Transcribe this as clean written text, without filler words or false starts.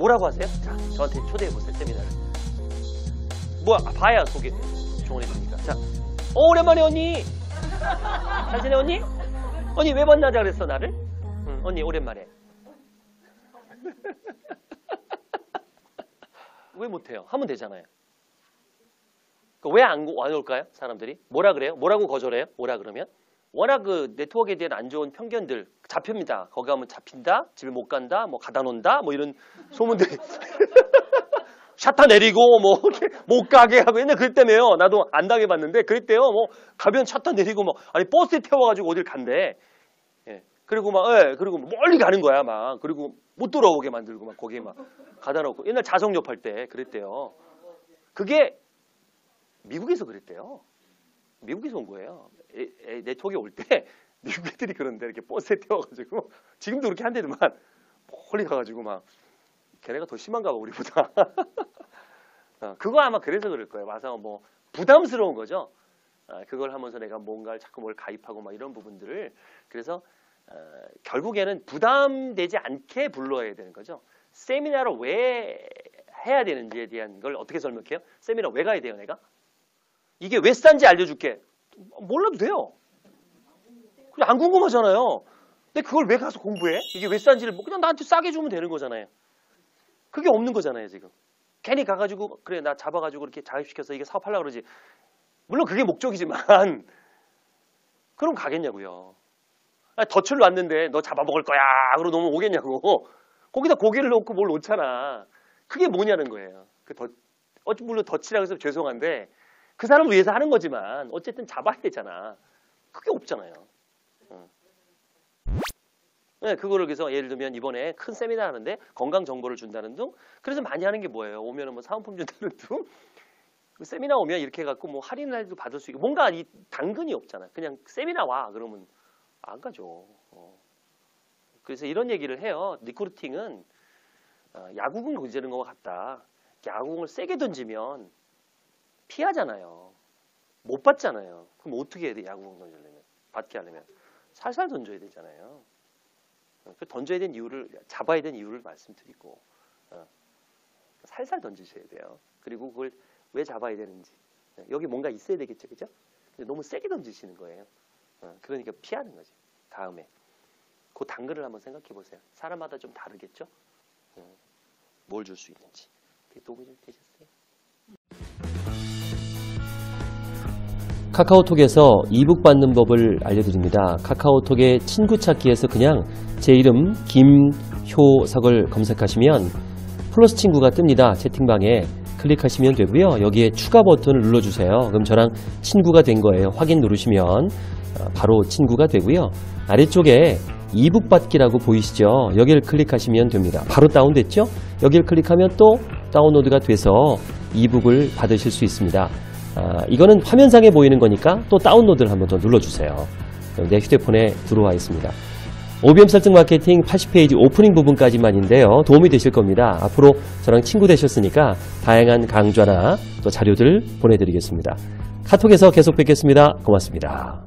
뭐라고 하세요? 자, 저한테 초대해보세요, 세미나를. 뭐야, 봐야 소개 조언해 주니까. 자, 오랜만에 언니! 잘 지내, 언니? 언니 왜 만나자 그랬어, 나를? 응, 언니 오랜만에. 왜 못해요? 하면 되잖아요. 왜 안 올까요? 사람들이? 뭐라 그래요? 뭐라고 거절해요? 오라 그러면? 워낙 그 네트워크에 대한 안 좋은 편견들 잡힙니다. 거기 가면 잡힌다, 집에 못 간다, 뭐 가다 논다, 뭐 이런 소문들이 샷다 내리고 뭐 못 가게 하고 옛날 그랬다며요. 나도 안 당해봤는데 그랬대요. 뭐 가면 샷다 내리고 뭐 아니 버스에 태워가지고 어딜 간대. 예, 그리고 막 예, 그리고 멀리 가는 거야 막. 그리고 못 돌아오게 만들고 막 거기에 막 가다 놓고 옛날 자성역 할 때 그랬대요. 그게 미국에서 그랬대요. 미국에서 온 거예요. 네트워크에 올 때 미국 애들이 그런데 이렇게 버스에 태워가지고 지금도 그렇게 한대더만 멀리 가가지고 막 걔네가 더 심한가 봐 우리보다. 그거 아마 그래서 그럴 거예요. 와서 뭐 부담스러운 거죠. 그걸 하면서 내가 뭔가를 자꾸 뭘 가입하고 막 이런 부분들을 그래서 결국에는 부담되지 않게 불러야 되는 거죠. 세미나를 왜 해야 되는지에 대한 걸 어떻게 설명해요? 세미나 왜 가야 돼요 내가? 이게 왜 싼지 알려줄게. 몰라도 돼요. 그냥 안 궁금하잖아요. 근데 그걸 왜 가서 공부해? 이게 왜 싼지를 뭐 그냥 나한테 싸게 주면 되는 거잖아요. 그게 없는 거잖아요 지금. 괜히 가가지고 그래 나 잡아가지고 이렇게 자입시켜서 이게 사업하려고 그러지. 물론 그게 목적이지만 그럼 가겠냐고요. 덫을 놨는데 너 잡아먹을 거야 그러고 너무 오겠냐고. 거기다 고기를 넣고 뭘 놓잖아. 그게 뭐냐는 거예요. 그 덫, 물론 덫이라고 해서 죄송한데 그 사람을 위해서 하는 거지만 어쨌든 잡아야 되잖아. 그게 없잖아요. 네, 그거를 그래서 예를 들면 이번에 큰 세미나 하는데 건강 정보를 준다는 둥 그래서 많이 하는 게 뭐예요? 오면은 뭐 사은품 준다는 둥 세미나 오면 이렇게 해갖고 뭐 할인 할인도 받을 수 있고 뭔가 이 당근이 없잖아. 그냥 세미나 와 그러면 안 가죠. 그래서 이런 얘기를 해요. 리크루팅은 야구공 던지는 것 같다. 야구공을 세게 던지면 피하잖아요. 못 받잖아요. 그럼 어떻게 해야 돼? 야구공 던지려면. 받게 하려면. 살살 던져야 되잖아요. 던져야 되는 이유를, 잡아야 되는 이유를 말씀드리고 살살 던지셔야 돼요. 그리고 그걸 왜 잡아야 되는지. 여기 뭔가 있어야 되겠죠. 그죠? 근데 너무 세게 던지시는 거예요. 그러니까 피하는 거죠. 다음에. 그 당근을 한번 생각해 보세요. 사람마다 좀 다르겠죠? 뭘 줄 수 있는지. 도움이 좀 되셨어요? 카카오톡에서 이북 받는 법을 알려드립니다. 카카오톡의 친구 찾기에서 그냥 제 이름 김효석을 검색하시면 플러스 친구가 뜹니다. 채팅방에 클릭하시면 되고요. 여기에 추가 버튼을 눌러주세요. 그럼 저랑 친구가 된 거예요. 확인 누르시면 바로 친구가 되고요. 아래쪽에 이북 받기라고 보이시죠? 여기를 클릭하시면 됩니다. 바로 다운됐죠? 여기를 클릭하면 또 다운로드가 돼서 이북을 받으실 수 있습니다. 이거는 화면상에 보이는 거니까 또 다운로드를 한번 더 눌러주세요. 내 휴대폰에 들어와 있습니다. OBM 설득 마케팅 80페이지 오프닝 부분까지만인데요. 도움이 되실 겁니다. 앞으로 저랑 친구 되셨으니까 다양한 강좌나 또 자료들 보내드리겠습니다. 카톡에서 계속 뵙겠습니다. 고맙습니다.